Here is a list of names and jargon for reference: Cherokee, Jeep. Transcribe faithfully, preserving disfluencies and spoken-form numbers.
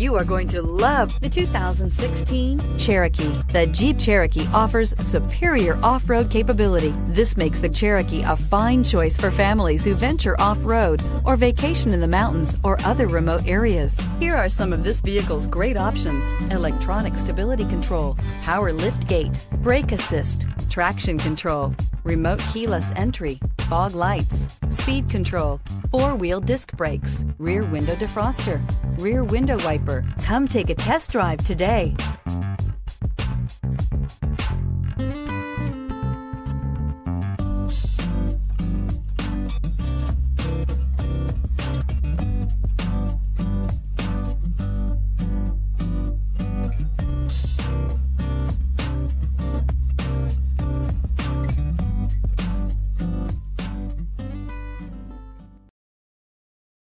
You are going to love the two thousand sixteen Cherokee. The Jeep Cherokee offers superior off-road capability. This makes the Cherokee a fine choice for families who venture off-road or vacation in the mountains or other remote areas. Here are some of this vehicle's great options: electronic stability control, power lift gate, brake assist, traction control, remote keyless entry, fog lights, speed control, four-wheel disc brakes, rear window defroster, rear window wiper. Come take a test drive today.